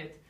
planeta.